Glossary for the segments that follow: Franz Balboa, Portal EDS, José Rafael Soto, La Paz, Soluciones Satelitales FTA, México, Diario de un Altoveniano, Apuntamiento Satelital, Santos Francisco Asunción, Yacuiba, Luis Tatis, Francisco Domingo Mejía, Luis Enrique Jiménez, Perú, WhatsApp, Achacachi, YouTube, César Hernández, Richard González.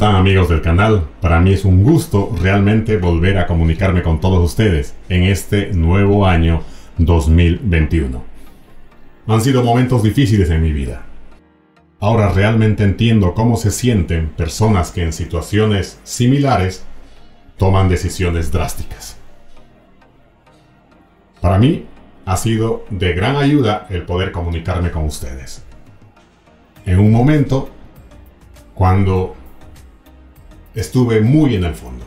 están, amigos del canal? Para mí es un gusto realmente volver a comunicarme con todos ustedes en este nuevo año 2021. Han sido momentos difíciles en mi vida. Ahora realmente entiendo cómo se sienten personas que en situaciones similares toman decisiones drásticas. Para mí ha sido de gran ayuda el poder comunicarme con ustedes. En un momento cuando estuve muy en el fondo,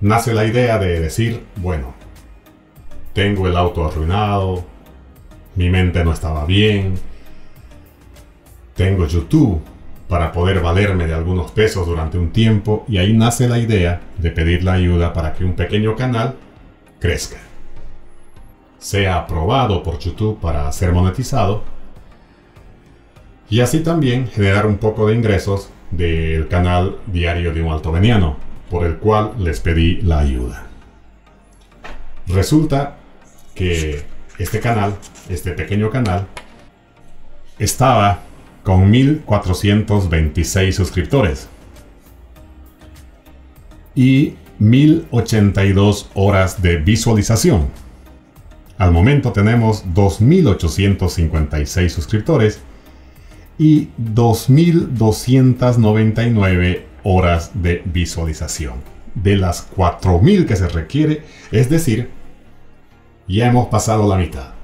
nace la idea de decir, bueno, tengo el auto arruinado, mi mente no estaba bien, tengo YouTube para poder valerme de algunos pesos durante un tiempo, y ahí nace la idea de pedir la ayuda para que un pequeño canal crezca, sea aprobado por YouTube para ser monetizado, y así también generar un poco de ingresos del canal Diario de un Altoveniano, por el cual les pedí la ayuda. Resulta que este pequeño canal, estaba con 1.426 suscriptores y 1.082 horas de visualización. Al momento tenemos 2.856 suscriptores y 2.299 horas de visualización de las 4.000 que se requiere, es decir, ya hemos pasado la mitad.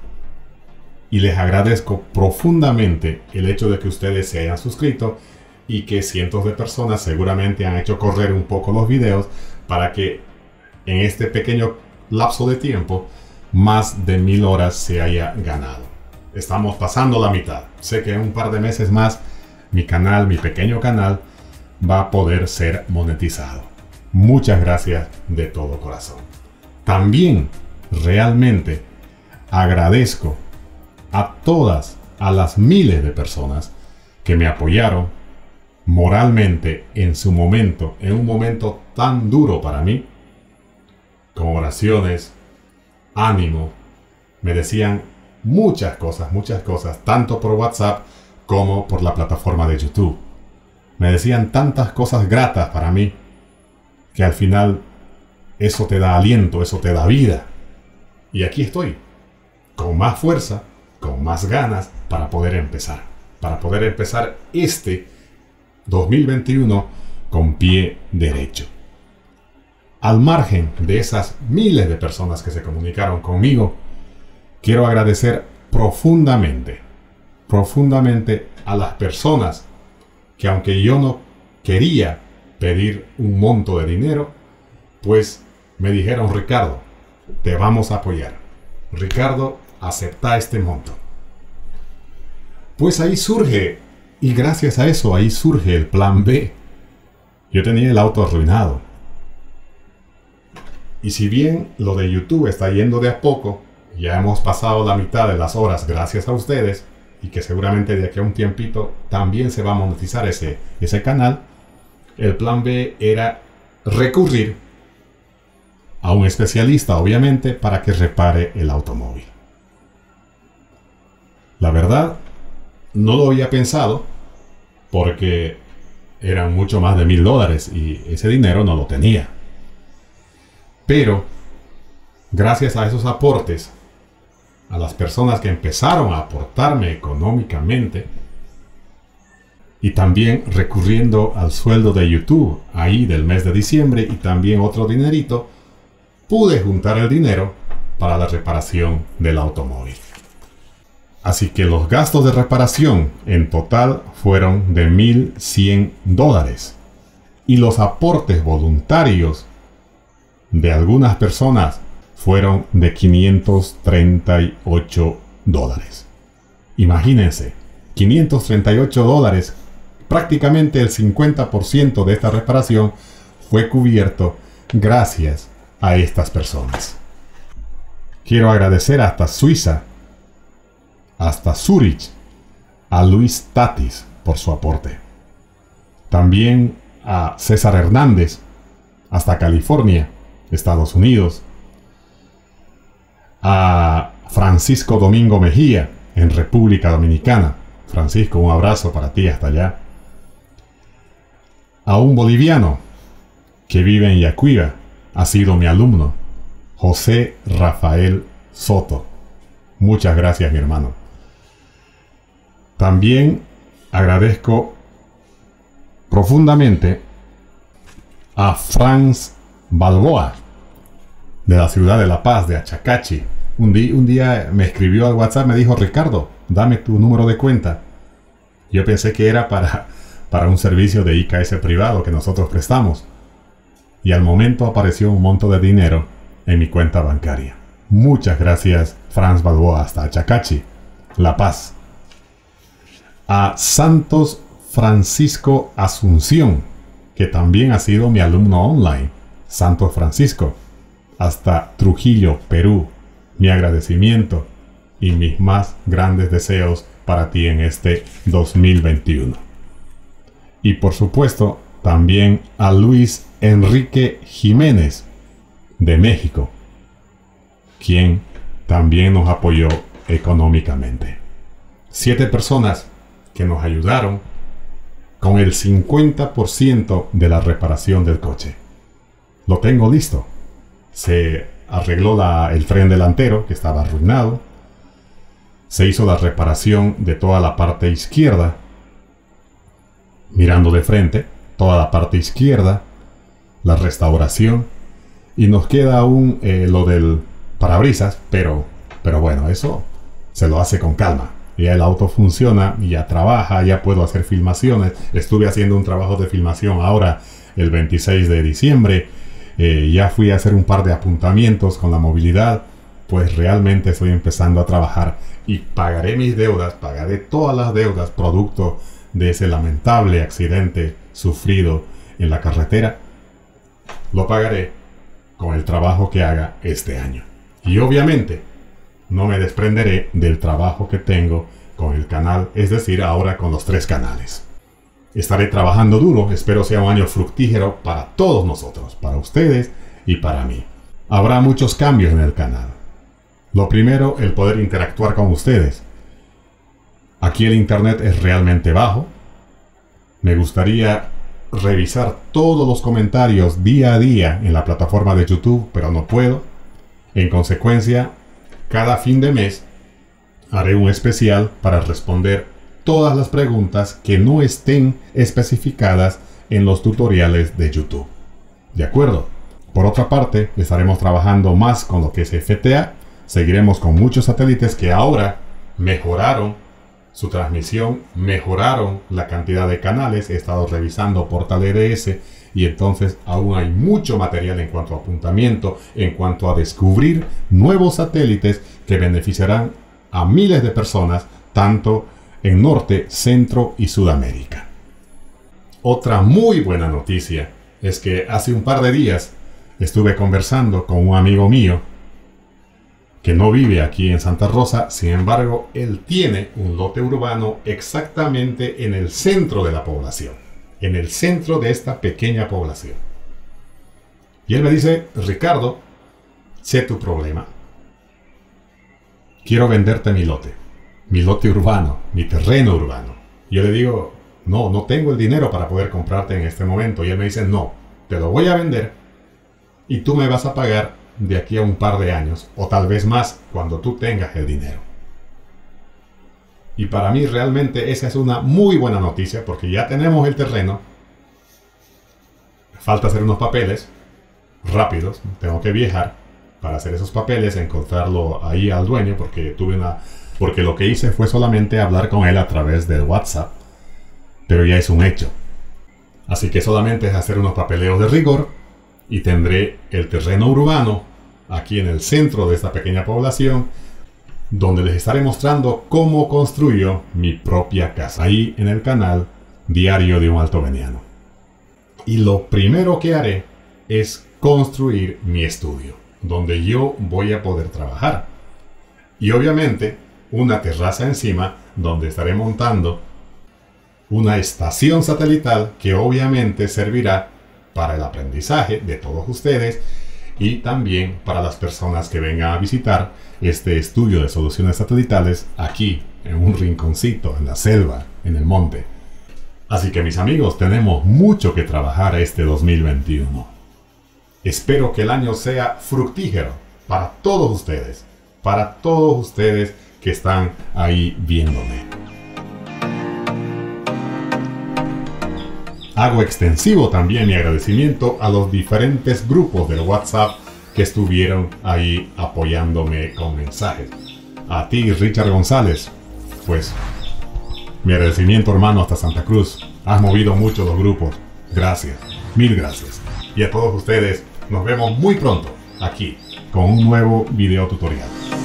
Y les agradezco profundamente el hecho de que ustedes se hayan suscrito y que cientos de personas seguramente han hecho correr un poco los videos para que en este pequeño lapso de tiempo más de 1.000 horas se haya ganado. Estamos pasando la mitad. Sé que en un par de meses más mi pequeño canal, va a poder ser monetizado. Muchas gracias de todo corazón. También realmente agradezco a todas, a las miles de personas que me apoyaron moralmente en su momento, en un momento tan duro para mí, con oraciones, ánimo, me decían muchas cosas, tanto por WhatsApp como por la plataforma de YouTube. Me decían tantas cosas gratas para mí, que al final eso te da aliento, eso te da vida. Y aquí estoy, con más fuerza, con más ganas para poder empezar este 2021 con pie derecho. Al margen de esas miles de personas que se comunicaron conmigo, quiero agradecer profundamente a las personas que, aunque yo no quería pedir un monto de dinero, pues me dijeron, Ricardo, te vamos a apoyar. Ricardo, acepta este monto. Pues ahí surge, y gracias a eso, ahí surge el plan B. Yo tenía el auto arruinado. Y si bien lo de YouTube está yendo de a poco, ya hemos pasado la mitad de las horas gracias a ustedes, y que seguramente de aquí a un tiempito también se va a monetizar ese canal, el plan B era recurrir a un especialista, obviamente, para que repare el automóvil. La verdad, no lo había pensado porque eran mucho más de $1.000 y ese dinero no lo tenía. Pero, gracias a esos aportes, a las personas que empezaron a aportarme económicamente y también recurriendo al sueldo de YouTube ahí del mes de diciembre y también otro dinerito, pude juntar el dinero para la reparación del automóvil. Así que los gastos de reparación en total fueron de $1.100 y los aportes voluntarios de algunas personas fueron de $538. Imagínense, $538, prácticamente el 50% de esta reparación fue cubierto gracias a estas personas. Quiero agradecer hasta Suiza, hasta Zurich, a Luis Tatis por su aporte. También a César Hernández, hasta California, Estados Unidos. A Francisco Domingo Mejía en República Dominicana. Francisco, un abrazo para ti hasta allá. a un boliviano que vive en Yacuiba, ha sido mi alumno, José Rafael Soto. Muchas gracias, mi hermano. También agradezco profundamente a Franz Balboa, de la ciudad de La Paz, de Achacachi. Un día me escribió al WhatsApp, me dijo: Ricardo, dame tu número de cuenta. Yo pensé que era para un servicio de IKS privado que nosotros prestamos. Y al momento apareció un monto de dinero en mi cuenta bancaria. Muchas gracias, Franz Balboa, hasta Achacachi, La Paz. A Santos Francisco Asunción, que también ha sido mi alumno online, Santos Francisco, hasta Trujillo, Perú. Mi agradecimiento y mis más grandes deseos para ti en este 2021. Y por supuesto, también a Luis Enrique Jiménez, de México, quien también nos apoyó económicamente. 7 personas que nos ayudaron con el 50% de la reparación del coche. Lo tengo listo. Se arregló el tren delantero, que estaba arruinado. Se hizo la reparación de toda la parte izquierda, mirando de frente, toda la parte izquierda, la restauración. Y nos queda aún lo del parabrisas, pero bueno, eso se lo hace con calma. Ya el auto funciona, ya trabaja, ya puedo hacer filmaciones. Estuve haciendo un trabajo de filmación ahora el 26 de diciembre. Ya fui a hacer un par de apuntamientos con la movilidad. Pues realmente estoy empezando a trabajar y pagaré mis deudas, pagaré todas las deudas producto de ese lamentable accidente sufrido en la carretera. Lo pagaré con el trabajo que haga este año. Y obviamente no me desprenderé del trabajo que tengo con el canal, es decir, ahora con los 3 canales. Estaré trabajando duro, espero sea un año fructífero para todos nosotros, para ustedes y para mí. Habrá muchos cambios en el canal. Lo primero, el poder interactuar con ustedes. Aquí el internet es realmente bajo. Me gustaría revisar todos los comentarios día a día en la plataforma de YouTube, pero no puedo. En consecuencia, cada fin de mes haré un especial para responder todas las preguntas que no estén especificadas en los tutoriales de YouTube. ¿De acuerdo? Por otra parte, estaremos trabajando más con lo que es FTA. Seguiremos con muchos satélites que ahora mejoraron su transmisión, mejoraron la cantidad de canales. He estado revisando Portal EDS y entonces aún hay mucho material en cuanto a apuntamiento, en cuanto a descubrir nuevos satélites que beneficiarán a miles de personas, tanto en Norte, Centro y Sudamérica. Otra muy buena noticia es que hace un par de días estuve conversando con un amigo mío que no vive aquí en Santa Rosa. Sin embargo, él tiene un lote urbano exactamente en el centro de la población, en el centro de esta pequeña población. Y él me dice: Ricardo, sé tu problema. Quiero venderte mi lote urbano, mi terreno urbano. Yo le digo: no, no tengo el dinero para poder comprarte en este momento. Y él me dice: no, te lo voy a vender y tú me vas a pagar de aquí a un par de años, o tal vez más, cuando tú tengas el dinero. Y para mí realmente esa es una muy buena noticia, porque ya tenemos el terreno. Falta hacer unos papeles rápidos, tengo que viajar para hacer esos papeles, encontrarlo ahí al dueño, porque porque lo que hice fue solamente hablar con él a través del WhatsApp, pero ya es un hecho. Así que solamente es hacer unos papeleos de rigor y tendré el terreno urbano aquí en el centro de esta pequeña población, donde les estaré mostrando cómo construyo mi propia casa, ahí en el canal Diario de un Altoveniano. Y lo primero que haré es construir mi estudio, donde yo voy a poder trabajar. Y obviamente una terraza encima, donde estaré montando una estación satelital que obviamente servirá para el aprendizaje de todos ustedes y también para las personas que vengan a visitar este estudio de soluciones satelitales aquí en un rinconcito, en la selva, en el monte. Así que mis amigos, tenemos mucho que trabajar este 2021. Espero que el año sea fructífero para todos ustedes que están ahí viéndome. Hago extensivo también mi agradecimiento a los diferentes grupos del WhatsApp que estuvieron ahí apoyándome con mensajes. A ti, Richard González, pues mi agradecimiento, hermano, hasta Santa Cruz. Has movido mucho los grupos. Gracias, mil gracias. Y a todos ustedes, nos vemos muy pronto aquí con un nuevo video tutorial.